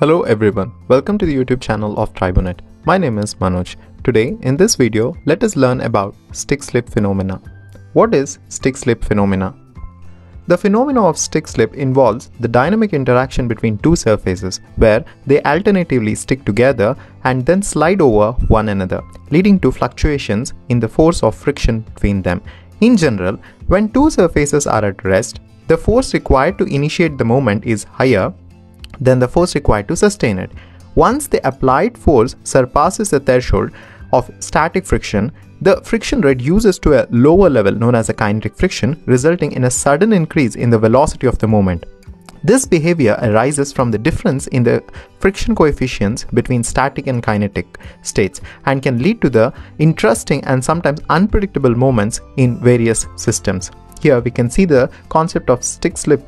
Hello everyone, welcome to the YouTube channel of TriboNet. My name is Manoj. Today in this video, let us learn about stick-slip phenomena. What is stick-slip phenomena? The phenomena of stick-slip involves the dynamic interaction between two surfaces where they alternatively stick together and then slide over one another, leading to fluctuations in the force of friction between them. In general, when two surfaces are at rest, the force required to initiate the moment is higher than the force required to sustain it. Once the applied force surpasses the threshold of static friction, the friction reduces to a lower level known as a kinetic friction, resulting in a sudden increase in the velocity of the moment. This behavior arises from the difference in the friction coefficients between static and kinetic states and can lead to the interesting and sometimes unpredictable moments in various systems. Here we can see the concept of stick-slip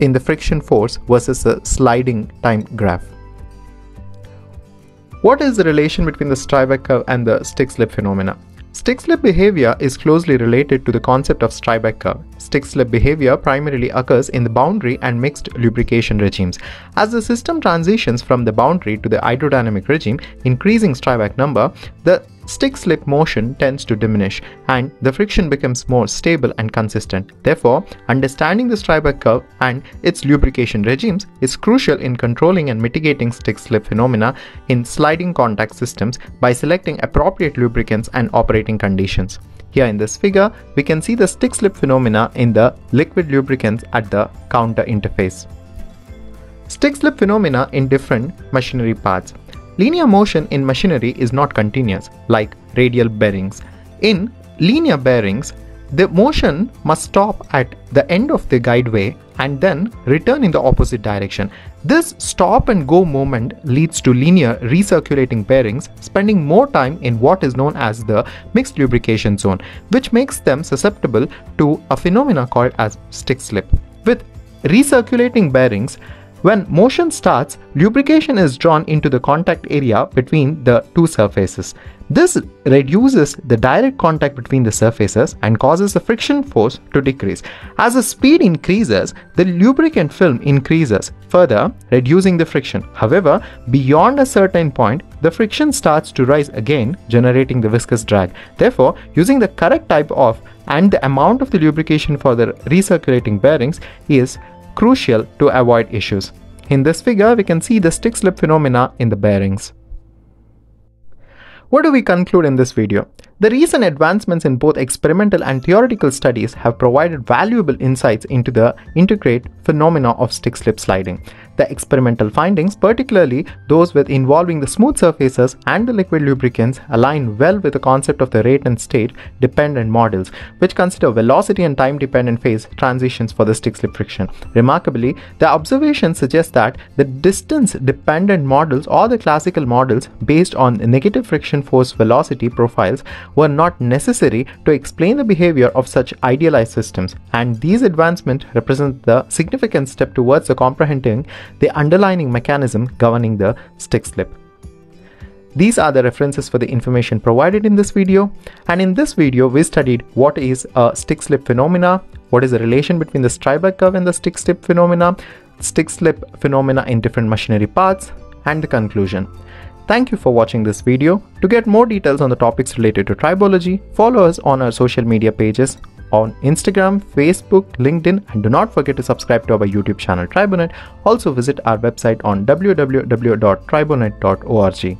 in the friction force versus the sliding time graph. What is the relation between the Stribeck curve and the stick-slip phenomena? Stick-slip behavior is closely related to the concept of Stribeck curve. Stick-slip behavior primarily occurs in the boundary and mixed lubrication regimes. As the system transitions from the boundary to the hydrodynamic regime, increasing Stribeck number, the stick-slip motion tends to diminish and the friction becomes more stable and consistent. Therefore, understanding the Stribeck curve and its lubrication regimes is crucial in controlling and mitigating stick-slip phenomena in sliding contact systems by selecting appropriate lubricants and operating conditions. Here in this figure, we can see the stick-slip phenomena in the liquid lubricants at the counter interface. Stick-slip phenomena in different machinery parts. Linear motion in machinery is not continuous, like radial bearings. In linear bearings, the motion must stop at the end of the guideway and then return in the opposite direction. This stop and go movement leads to linear recirculating bearings spending more time in what is known as the mixed lubrication zone, which makes them susceptible to a phenomena called as stick-slip. With recirculating bearings, when motion starts, lubrication is drawn into the contact area between the two surfaces. This reduces the direct contact between the surfaces and causes the friction force to decrease. As the speed increases, the lubricant film increases, further reducing the friction. However, beyond a certain point, the friction starts to rise again, generating the viscous drag. Therefore, using the correct type of and the amount of the lubrication for the recirculating bearings is crucial to avoid issues. In this figure, we can see the stick-slip phenomena in the bearings. What do we conclude in this video? The recent advancements in both experimental and theoretical studies have provided valuable insights into the intricate phenomena of stick-slip sliding. The experimental findings, particularly those with involving the smooth surfaces and the liquid lubricants, align well with the concept of the rate and state-dependent models, which consider velocity and time-dependent phase transitions for the stick-slip friction. Remarkably, the observations suggest that the distance-dependent models or the classical models based on negative friction force velocity profiles were not necessary to explain the behavior of such idealized systems, and these advancements represent the significant step towards the comprehending the underlying mechanism governing the stick-slip. These are the references for the information provided in this video, and in this video we studied what is a stick-slip phenomena, what is the relation between the Stribeck curve and the stick-slip phenomena, stick-slip phenomena in different machinery parts, and the conclusion. Thank you for watching this video. To get more details on the topics related to tribology, follow us on our social media pages on Instagram, Facebook, LinkedIn, and do not forget to subscribe to our YouTube channel TriboNet. Also visit our website on www.tribonet.org.